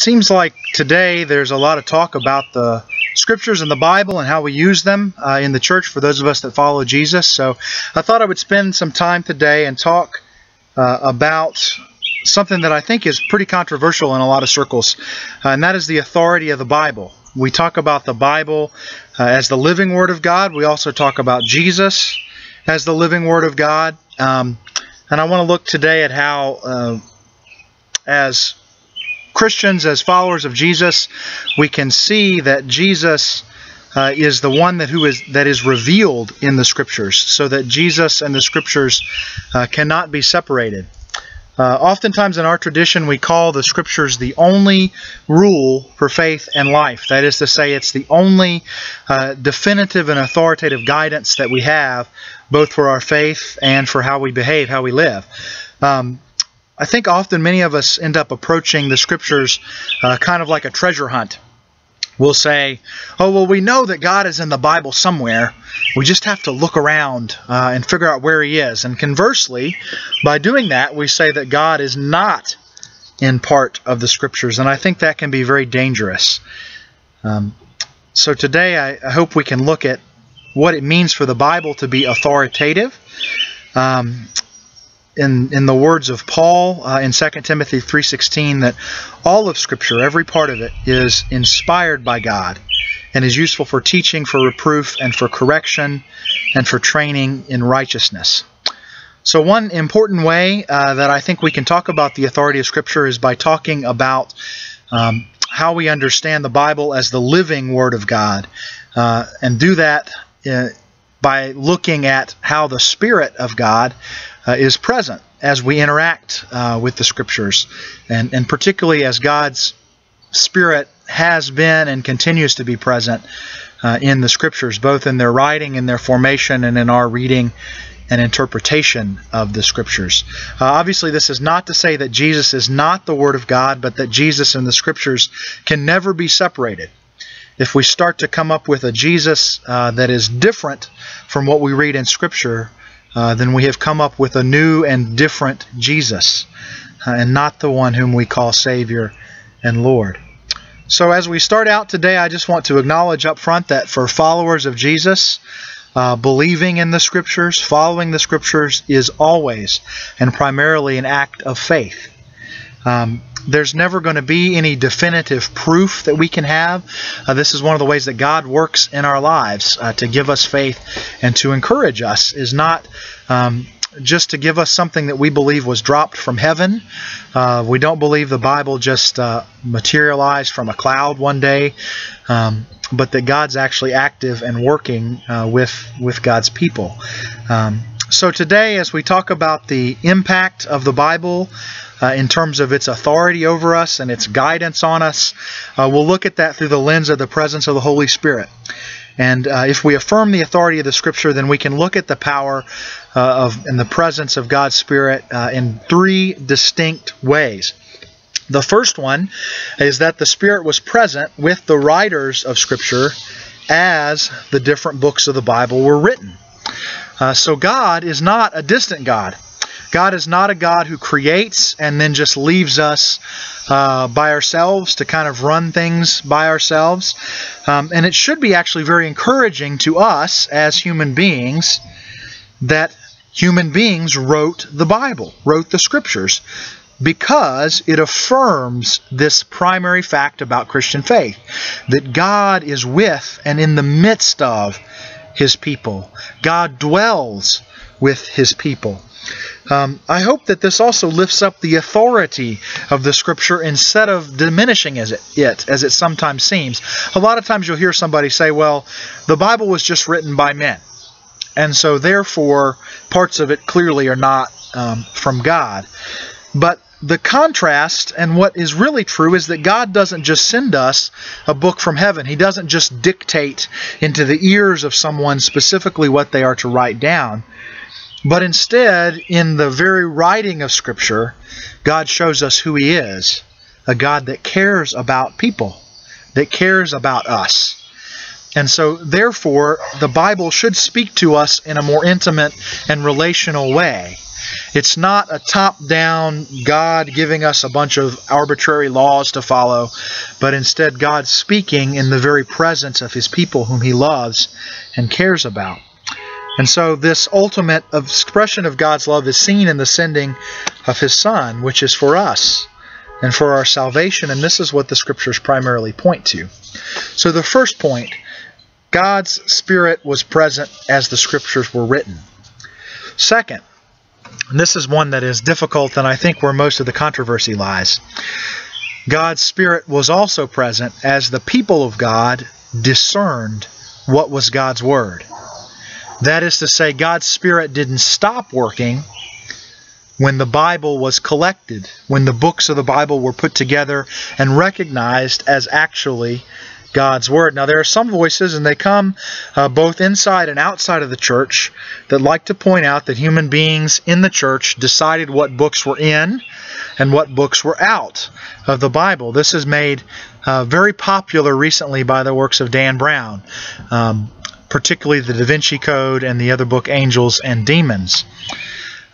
Seems like today there's a lot of talk about the Scriptures and the Bible and how we use them in the church for those of us that follow Jesus. So I thought I would spend some time today and talk about something that I think is pretty controversial in a lot of circles, and that is the authority of the Bible. We talk about the Bible as the living Word of God. We also talk about Jesus as the living Word of God. And I want to look today at how, as Christians, as followers of Jesus, we can see that Jesus is the one that is revealed in the Scriptures, so that Jesus and the Scriptures cannot be separated. Oftentimes in our tradition, we call the Scriptures the only rule for faith and life. That is to say, it's the only definitive and authoritative guidance that we have, both for our faith and for how we behave, how we live. I think often many of us end up approaching the Scriptures kind of like a treasure hunt. We'll say, oh, well, we know that God is in the Bible somewhere. We just have to look around and figure out where He is. And conversely, by doing that, we say that God is not in part of the Scriptures. And I think that can be very dangerous. So today, I hope we can look at what it means for the Bible to be authoritative. In the words of Paul in 2 Timothy 3:16, that all of Scripture, every part of it, is inspired by God and is useful for teaching, for reproof, and for correction, and for training in righteousness. So one important way that I think we can talk about the authority of Scripture is by talking about how we understand the Bible as the living Word of God, and do that by looking at how the Spirit of God is present as we interact with the Scriptures, and particularly as God's Spirit has been and continues to be present in the Scriptures, both in their writing, in their formation, and in our reading and interpretation of the Scriptures. Obviously, this is not to say that Jesus is not the Word of God, but that Jesus and the Scriptures can never be separated. If we start to come up with a Jesus that is different from what we read in Scripture, then we have come up with a new and different Jesus, and not the one whom we call Savior and Lord. So as we start out today, I just want to acknowledge up front that for followers of Jesus, believing in the Scriptures, following the Scriptures, is always and primarily an act of faith. There's never going to be any definitive proof that we can have. This is one of the ways that God works in our lives to give us faith and to encourage us, is not just to give us something that we believe was dropped from heaven. We don't believe the Bible just materialized from a cloud one day, but that God's actually active and working with God's people. So today, as we talk about the impact of the Bible in terms of its authority over us and its guidance on us, we'll look at that through the lens of the presence of the Holy Spirit. And if we affirm the authority of the Scripture, then we can look at the power and the presence of God's Spirit in three distinct ways. The first one is that the Spirit was present with the writers of Scripture as the different books of the Bible were written. So God is not a distant God. God is not a God who creates and then just leaves us by ourselves to kind of run things by ourselves. And it should be actually very encouraging to us as human beings that human beings wrote the Bible, wrote the Scriptures, because it affirms this primary fact about Christian faith, that God is with and in the midst of His people. God dwells with His people. I hope that this also lifts up the authority of the Scripture instead of diminishing it, as it sometimes seems. A lot of times you'll hear somebody say, well, the Bible was just written by men, and so therefore parts of it clearly are not from God. But the contrast and what is really true is that God doesn't just send us a book from heaven. He doesn't just dictate into the ears of someone specifically what they are to write down. But instead, in the very writing of Scripture, God shows us who He is, a God that cares about people, that cares about us. And so, therefore, the Bible should speak to us in a more intimate and relational way. It's not a top-down God giving us a bunch of arbitrary laws to follow, but instead God speaking in the very presence of His people whom He loves and cares about. And so this ultimate expression of God's love is seen in the sending of His Son, which is for us and for our salvation, and this is what the Scriptures primarily point to. So the first point, God's Spirit was present as the Scriptures were written. Second, and this is one that is difficult and I think where most of the controversy lies, God's Spirit was also present as the people of God discerned what was God's Word. That is to say, God's Spirit didn't stop working when the Bible was collected, when the books of the Bible were put together and recognized as actually God's Word. Now, there are some voices, and they come both inside and outside of the church, that like to point out that human beings in the church decided what books were in and what books were out of the Bible. This is made very popular recently by the works of Dan Brown, particularly the Da Vinci Code and the other book, Angels and Demons.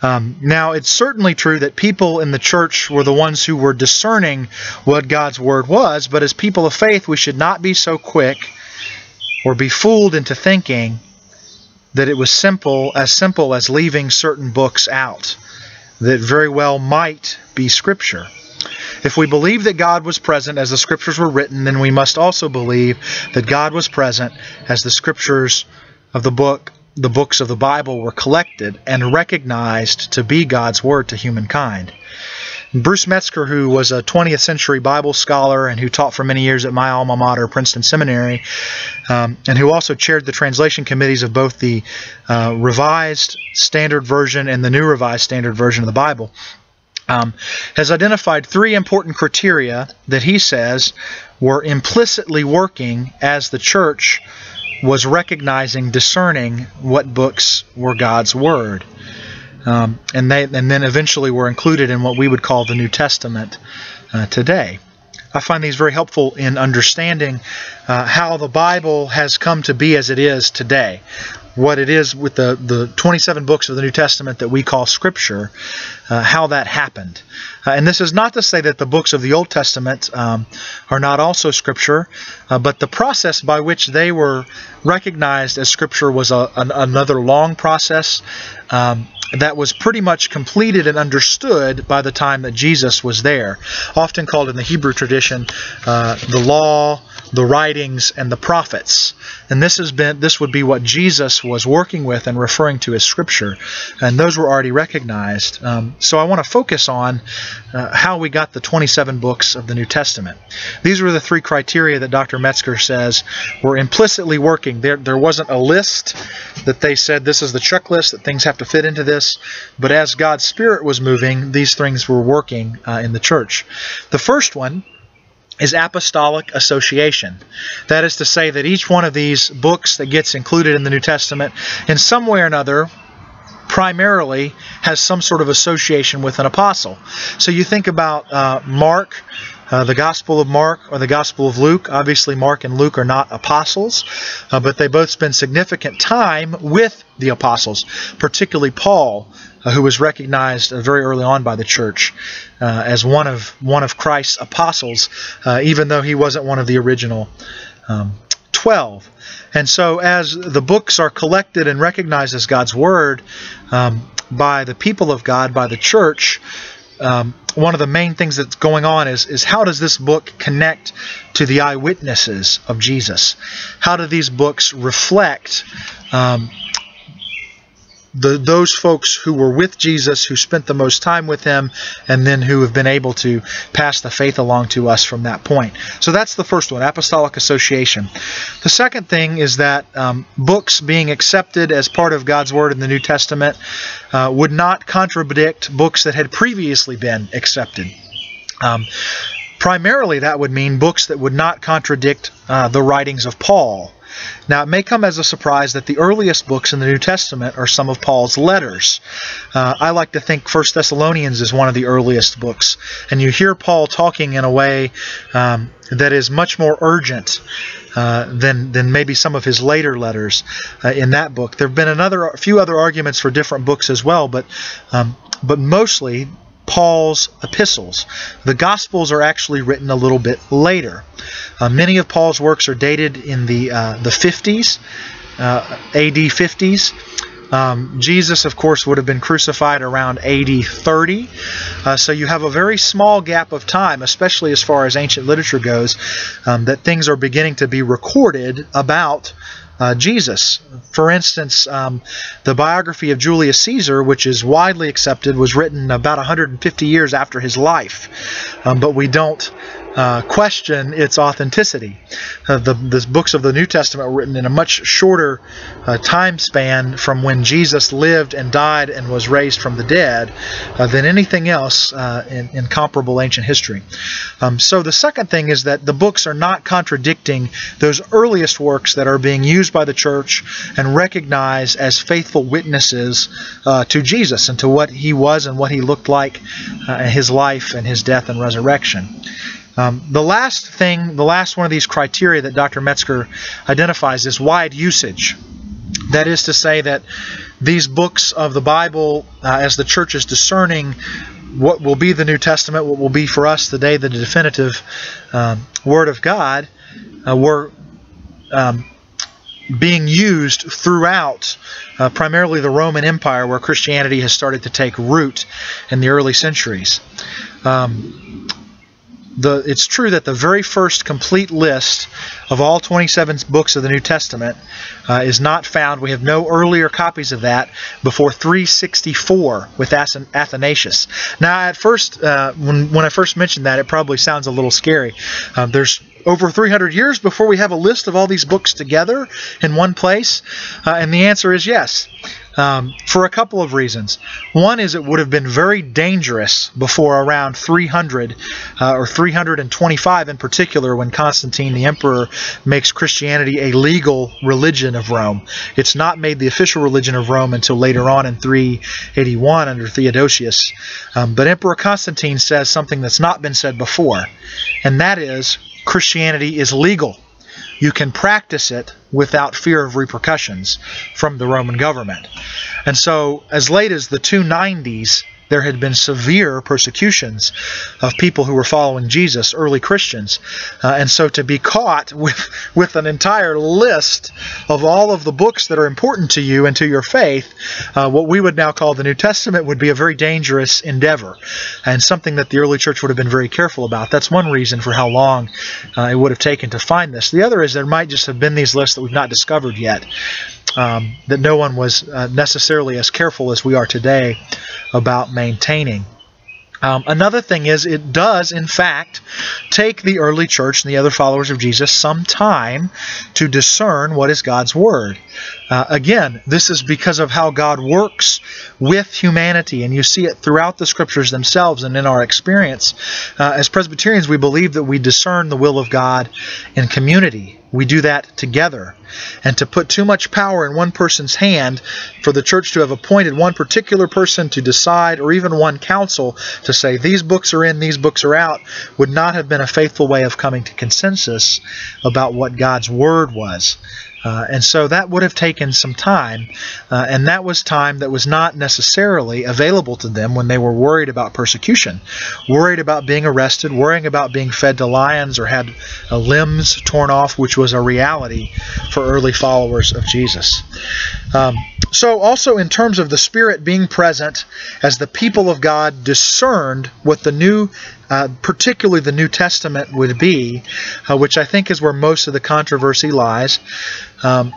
Now, it's certainly true that people in the church were the ones who were discerning what God's Word was, but as people of faith, we should not be so quick or be fooled into thinking that it was simple as leaving certain books out that very well might be Scripture. If we believe that God was present as the Scriptures were written, then we must also believe that God was present as the Scriptures of the books of the Bible were collected and recognized to be God's Word to humankind. Bruce Metzger, who was a 20th century Bible scholar and who taught for many years at my alma mater, Princeton Seminary, and who also chaired the translation committees of both the Revised Standard Version and the New Revised Standard Version of the Bible, has identified three important criteria that he says were implicitly working as the church was recognizing, discerning what books were God's Word. And then eventually were included in what we would call the New Testament today. I find these very helpful in understanding how the Bible has come to be as it is today. What it is with the 27 books of the New Testament that we call Scripture, how that happened. And this is not to say that the books of the Old Testament are not also Scripture, but the process by which they were recognized as Scripture was another long process that was pretty much completed and understood by the time that Jesus was there, often called in the Hebrew tradition the law, the writings, and the prophets. And this would be what Jesus was working with and referring to as Scripture, and those were already recognized. So I want to focus on how we got the 27 books of the New Testament. These were the three criteria that Dr. Metzger says were implicitly working. There wasn't a list that they said this is the checklist that things have to fit into this, but as God's Spirit was moving, these things were working in the church. The first one is apostolic association. That is to say that each one of these books that gets included in the New Testament in some way or another primarily has some sort of association with an apostle. So you think about Mark, the Gospel of Mark or the Gospel of Luke. Obviously, Mark and Luke are not apostles, but they both spend significant time with the apostles, particularly Paul, who was recognized very early on by the church as one of Christ's apostles, even though he wasn't one of the original 12. And so as the books are collected and recognized as God's Word by the people of God, by the church, one of the main things that's going on is how does this book connect to the eyewitnesses of Jesus? How do these books reflect those folks who were with Jesus, who spent the most time with Him, and then who have been able to pass the faith along to us from that point? So that's the first one, apostolic association. The second thing is that books being accepted as part of God's Word in the New Testament would not contradict books that had previously been accepted. Primarily that would mean books that would not contradict the writings of Paul. Now, it may come as a surprise that the earliest books in the New Testament are some of Paul's letters. I like to think 1 Thessalonians is one of the earliest books, and you hear Paul talking in a way that is much more urgent than maybe some of his later letters in that book. There have been a few other arguments for different books as well, but mostly Paul's epistles. The Gospels are actually written a little bit later. Many of Paul's works are dated in the 50s, AD 50s. Jesus, of course, would have been crucified around AD 30. So you have a very small gap of time, especially as far as ancient literature goes, that things are beginning to be recorded about Jesus. For instance, the biography of Julius Caesar, which is widely accepted, was written about 150 years after his life, but we don't question its authenticity. The books of the New Testament were written in a much shorter time span from when Jesus lived and died and was raised from the dead than anything else in comparable ancient history. So the second thing is that the books are not contradicting those earliest works that are being used by the church and recognized as faithful witnesses to Jesus and to what he was and what he looked like in his life and his death and resurrection. The last one of these criteria that Dr. Metzger identifies is wide usage. That is to say that these books of the Bible, as the church is discerning what will be the New Testament, what will be for us today the definitive Word of God, were being used throughout primarily the Roman Empire, where Christianity has started to take root in the early centuries. It's true that the very first complete list of all 27 books of the New Testament is not found. We have no earlier copies of that before 364 with Athanasius. Now, at first, when I first mentioned that, it probably sounds a little scary. There's over 300 years before we have a list of all these books together in one place? And the answer is yes, for a couple of reasons. One is it would have been very dangerous before around 300 or 325 in particular, when Constantine the Emperor makes Christianity a legal religion of Rome. It's not made the official religion of Rome until later on in 381 under Theodosius. But Emperor Constantine says something that's not been said before, and that is, Christianity is legal. You can practice it without fear of repercussions from the Roman government. And so as late as the 290s, there had been severe persecutions of people who were following Jesus, early Christians. And so to be caught with an entire list of all of the books that are important to you and to your faith, what we would now call the New Testament, would be a very dangerous endeavor and something that the early church would have been very careful about. That's one reason for how long it would have taken to find this. The other is there might just have been these lists that we've not discovered yet, that no one was necessarily as careful as we are today about maintaining. Another thing is it does, in fact, take the early church and the other followers of Jesus some time to discern what is God's Word. Again, this is because of how God works with humanity, and you see it throughout the Scriptures themselves and in our experience. As Presbyterians, we believe that we discern the will of God in community. We do that together. And to put too much power in one person's hand, for the church to have appointed one particular person to decide, or even one council to say these books are in, these books are out, would not have been a faithful way of coming to consensus about what God's Word was. And so that would have taken some time, and that was time that was not necessarily available to them when they were worried about persecution, worried about being arrested, worrying about being fed to lions or had limbs torn off, which was a reality for early followers of Jesus. So also in terms of the Spirit being present as the people of God discerned what the new particularly the New Testament would be, which I think is where most of the controversy lies. I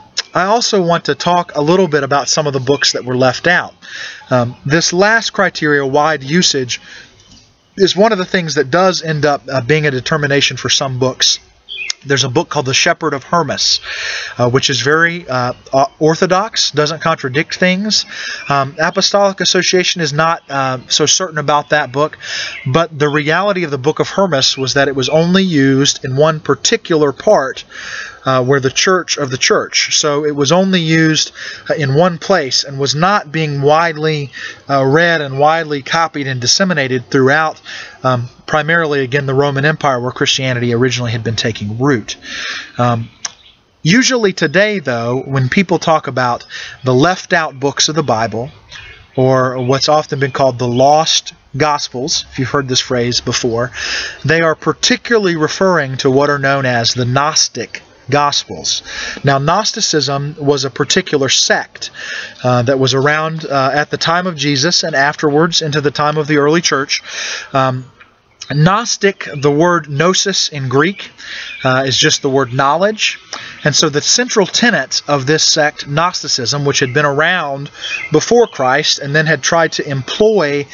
also want to talk a little bit about some of the books that were left out. This last criteria, wide usage, is one of the things that does end up being a determination for some books. There's a book called The Shepherd of Hermas, which is very orthodox, doesn't contradict things. Apostolic Association is not so certain about that book, but the reality of the Book of Hermas was that it was only used in one particular part were the church of the church. So it was only used in one place and was not being widely read and widely copied and disseminated throughout primarily, again, the Roman Empire, where Christianity originally had been taking root. Usually today, though, when people talk about the left-out books of the Bible, or what's often been called the lost Gospels, if you've heard this phrase before, they are particularly referring to what are known as the Gnostic Gospels. Now, Gnosticism was a particular sect that was around at the time of Jesus and afterwards into the time of the early church. Gnostic, the word gnosis in Greek, is just the word knowledge. And so the central tenet of this sect, Gnosticism, which had been around before Christ and then had tried to employ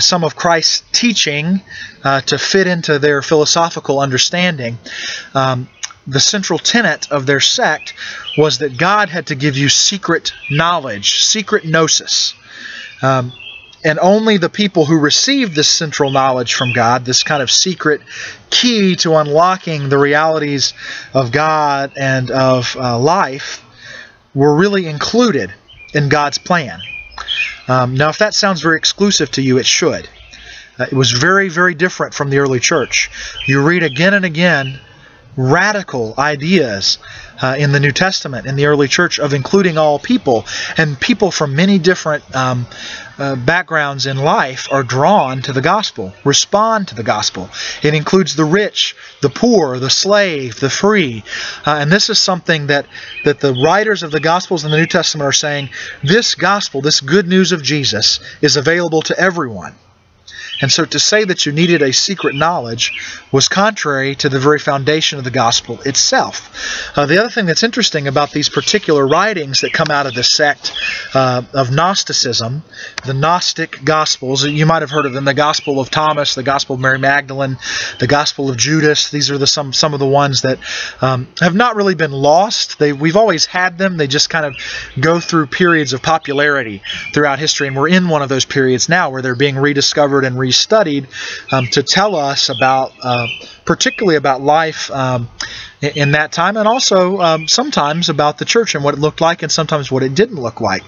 some of Christ's teaching to fit into their philosophical understanding, the central tenet of their sect was that God had to give you secret knowledge, secret gnosis. And only the people who received this central knowledge from God, this kind of secret key to unlocking the realities of God and of life, were really included in God's plan. Now, if that sounds very exclusive to you, it should. It was very, very different from the early church. You read again and again radical ideas in the New Testament, in the early church, of including all people, and people from many different backgrounds in life are drawn to the gospel, respond to the gospel. It includes the rich, the poor, the slave, the free, and this is something that the writers of the Gospels in the New Testament are saying: this gospel, this good news of Jesus, is available to everyone. And so to say that you needed a secret knowledge was contrary to the very foundation of the gospel itself. The other thing that's interesting about these particular writings that come out of the sect of Gnosticism, the Gnostic Gospels, you might have heard of them, the Gospel of Thomas, the Gospel of Mary Magdalene, the Gospel of Judas. These are some of the ones that have not really been lost. We've always had them. They just kind of go through periods of popularity throughout history, and we're in one of those periods now where they're being rediscovered and restudied to tell us about, particularly about life in that time, and also sometimes about the church and what it looked like, and sometimes what it didn't look like.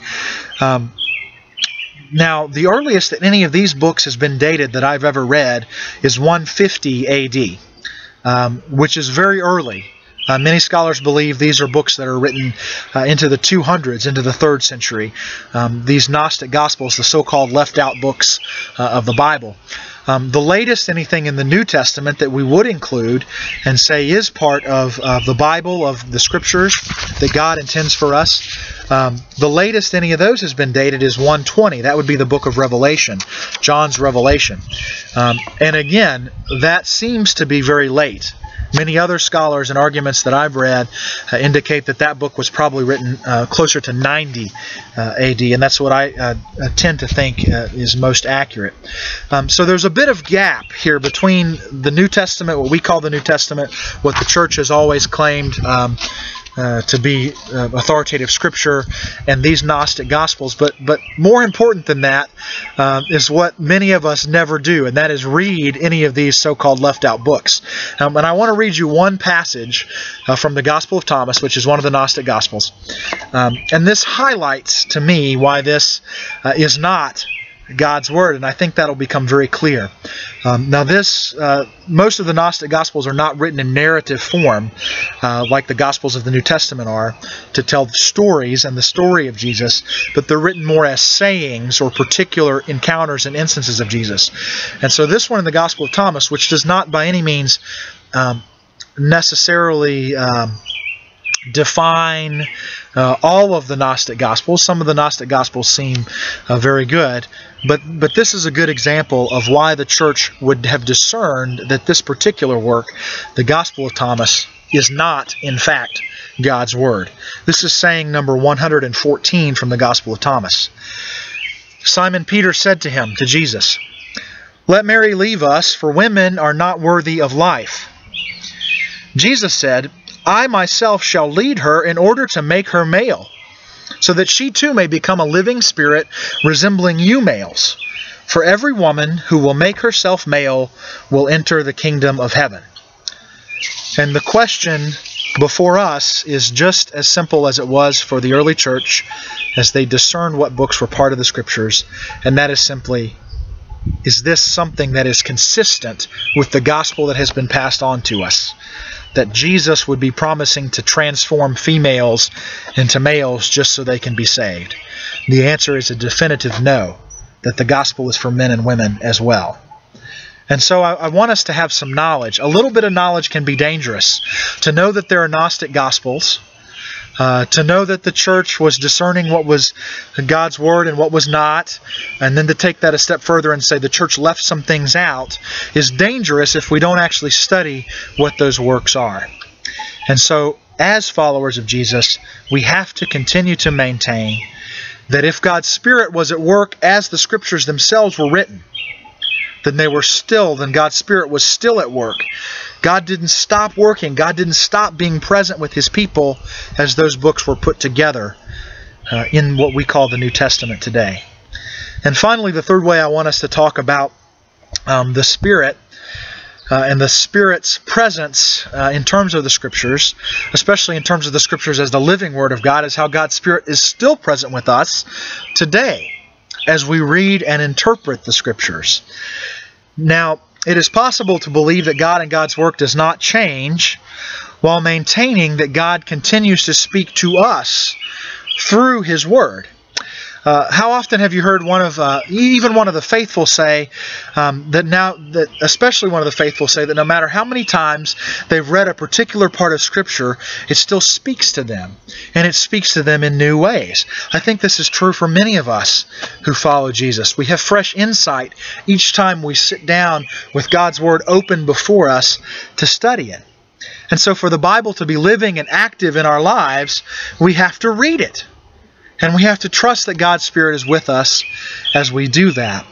Now, the earliest that any of these books has been dated that I've ever read is 150 A.D., which is very early. Many scholars believe these are books that are written into the 200s, into the 3rd century, these Gnostic Gospels, the so-called left-out books of the Bible. The latest anything in the New Testament that we would include and say is part of the Bible, of the Scriptures that God intends for us, the latest any of those has been dated is 120. That would be the book of Revelation, John's Revelation. And again, that seems to be very late. Many other scholars and arguments that I've read indicate that book was probably written closer to 90 A.D., and that's what I tend to think is most accurate. So there's a bit of gap here between the New Testament, what we call the New Testament, what the church has always claimed to be authoritative Scripture, and these Gnostic Gospels. But more important than that is what many of us never do, and that is read any of these so-called left-out books. And I want to read you one passage from the Gospel of Thomas, which is one of the Gnostic Gospels. And this highlights to me why this is not God's Word, and I think that'll become very clear. Now this, most of the Gnostic Gospels are not written in narrative form, like the Gospels of the New Testament are, to tell stories and the story of Jesus, but they're written more as sayings or particular encounters and instances of Jesus. And so this one in the Gospel of Thomas, which does not by any means necessarily define all of the Gnostic Gospels. Some of the Gnostic Gospels seem very good, but this is a good example of why the church would have discerned that this particular work, the Gospel of Thomas, is not, in fact, God's Word. This is saying number 114 from the Gospel of Thomas. Simon Peter said to him, to Jesus, "Let Mary leave us, for women are not worthy of life." Jesus said, "I myself shall lead her in order to make her male, so that she too may become a living spirit resembling you males. For every woman who will make herself male will enter the kingdom of heaven." And the question before us is just as simple as it was for the early church as they discerned what books were part of the Scriptures, and that is simply, is this something that is consistent with the gospel that has been passed on to us? That Jesus would be promising to transform females into males just so they can be saved. The answer is a definitive no, that the gospel is for men and women as well. And so I want us to have some knowledge. A little bit of knowledge can be dangerous. To know that there are Gnostic Gospels, to know that the church was discerning what was God's Word and what was not, and then to take that a step further and say the church left some things out, is dangerous if we don't actually study what those works are. And so, as followers of Jesus, we have to continue to maintain that if God's Spirit was at work as the Scriptures themselves were written, then God's Spirit was still at work. God didn't stop working. God didn't stop being present with His people as those books were put together in what we call the New Testament today. And finally, the third way I want us to talk about the Spirit and the Spirit's presence in terms of the Scriptures, especially in terms of the Scriptures as the living Word of God, is how God's Spirit is still present with us today as we read and interpret the Scriptures. Now, it is possible to believe that God and God's work does not change while maintaining that God continues to speak to us through His Word. How often have you heard even one of the faithful say that no matter how many times they've read a particular part of Scripture, it still speaks to them, and it speaks to them in new ways. I think this is true for many of us who follow Jesus. We have fresh insight each time we sit down with God's Word open before us to study it. And so for the Bible to be living and active in our lives, we have to read it. And we have to trust that God's Spirit is with us as we do that.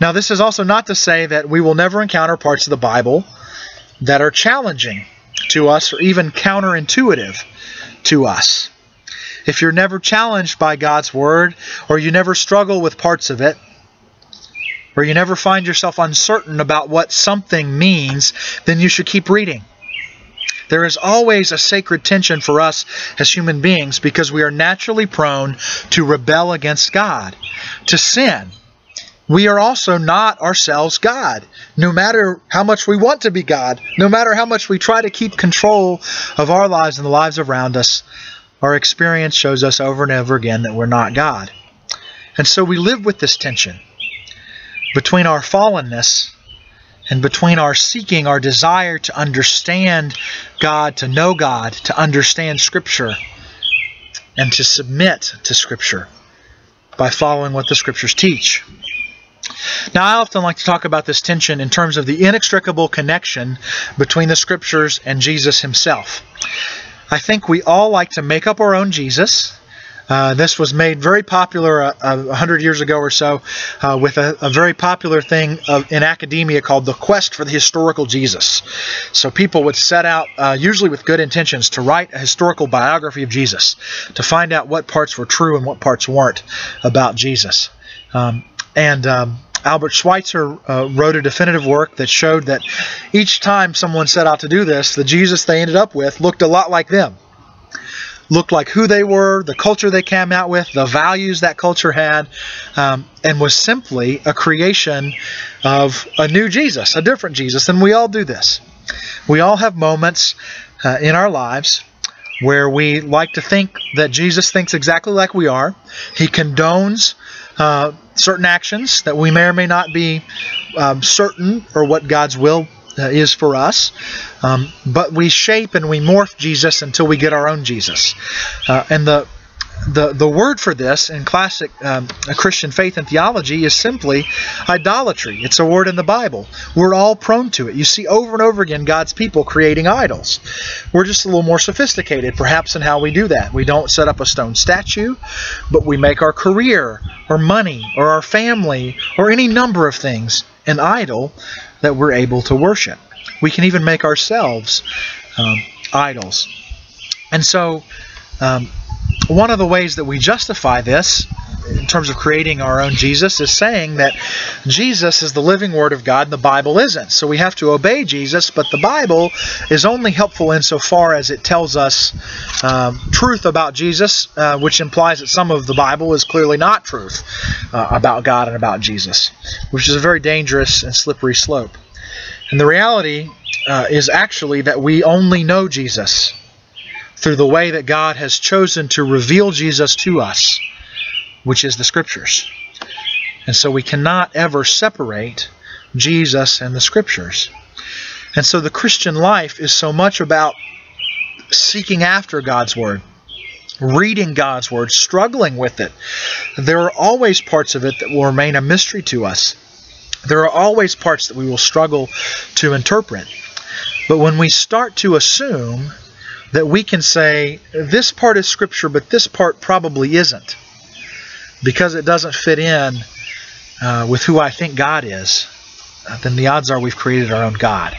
Now, this is also not to say that we will never encounter parts of the Bible that are challenging to us or even counterintuitive to us. If you're never challenged by God's Word, or you never struggle with parts of it, or you never find yourself uncertain about what something means, then you should keep reading. There is always a sacred tension for us as human beings because we are naturally prone to rebel against God, to sin. We are also not ourselves God, no matter how much we want to be God, no matter how much we try to keep control of our lives and the lives around us. Our experience shows us over and over again that we're not God. And so we live with this tension between our fallenness and between our seeking, our desire to understand God, to know God, to understand Scripture, and to submit to Scripture by following what the Scriptures teach. Now, I often like to talk about this tension in terms of the inextricable connection between the Scriptures and Jesus Himself. I think we all like to make up our own Jesus. This was made very popular 100 years ago or so with a very popular thing in academia called the quest for the historical Jesus. So people would set out, usually with good intentions, to write a historical biography of Jesus, to find out what parts were true and what parts weren't about Jesus. Albert Schweitzer wrote a definitive work that showed that each time someone set out to do this, the Jesus they ended up with looked a lot like them. Looked like who they were, the culture they came out with, the values that culture had, and was simply a creation of a new Jesus, a different Jesus. And we all do this. We all have moments in our lives where we like to think that Jesus thinks exactly like we are. He condones certain actions that we may or may not be certain or what God's will is for us, but we shape and we morph Jesus until we get our own Jesus. And the word for this in classic Christian faith and theology is simply idolatry. It's a word in the Bible. We're all prone to it. You see over and over again God's people creating idols. We're just a little more sophisticated perhaps in how we do that. We don't set up a stone statue, but we make our career or money or our family or any number of things an idol that we're able to worship. We can even make ourselves idols. And so one of the ways that we justify this in terms of creating our own Jesus, is saying that Jesus is the living Word of God and the Bible isn't. So we have to obey Jesus, but the Bible is only helpful insofar as it tells us truth about Jesus, which implies that some of the Bible is clearly not truth about God and about Jesus, which is a very dangerous and slippery slope. And the reality is actually that we only know Jesus through the way that God has chosen to reveal Jesus to us, which is the Scriptures. And so we cannot ever separate Jesus and the Scriptures. And so the Christian life is so much about seeking after God's Word, reading God's Word, struggling with it. There are always parts of it that will remain a mystery to us. There are always parts that we will struggle to interpret. But when we start to assume that we can say, this part is Scripture, but this part probably isn't, because it doesn't fit in with who I think God is, then the odds are we've created our own God.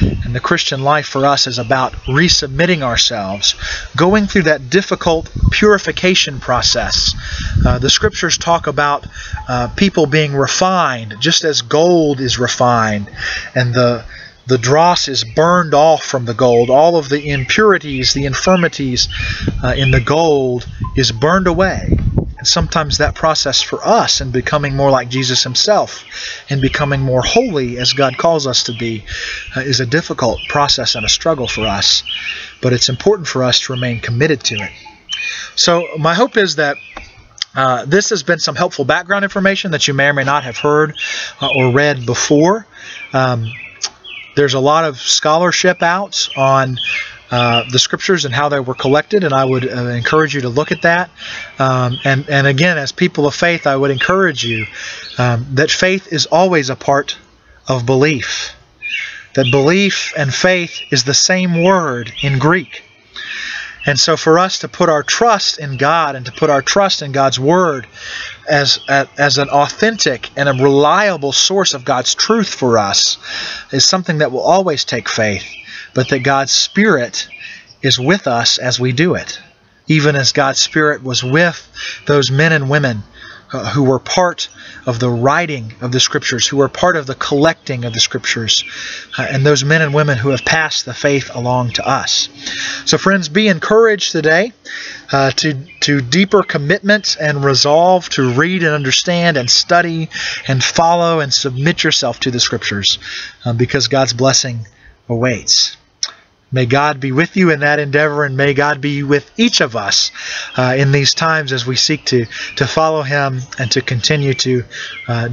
And the Christian life for us is about resubmitting ourselves, going through that difficult purification process. The Scriptures talk about people being refined, just as gold is refined, and the dross is burned off from the gold. All of the impurities, the infirmities in the gold is burned away. And sometimes that process for us in becoming more like Jesus himself and becoming more holy as God calls us to be is a difficult process and a struggle for us. But it's important for us to remain committed to it. So my hope is that this has been some helpful background information that you may or may not have heard or read before. There's a lot of scholarship out on the Scriptures and how they were collected, and I would encourage you to look at that. And again, as people of faith, I would encourage you that faith is always a part of belief. That belief and faith is the same word in Greek. And so for us to put our trust in God and to put our trust in God's Word as an authentic and a reliable source of God's truth for us is something that will always take faith, but that God's Spirit is with us as we do it, even as God's Spirit was with those men and women who were part of the writing of the Scriptures, who were part of the collecting of the Scriptures, and those men and women who have passed the faith along to us. So friends, be encouraged today to deeper commitments and resolve to read and understand and study and follow and submit yourself to the Scriptures because God's blessing awaits. May God be with you in that endeavor, and may God be with each of us in these times as we seek to follow him and to continue to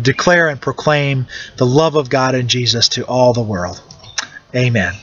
declare and proclaim the love of God in Jesus to all the world. Amen.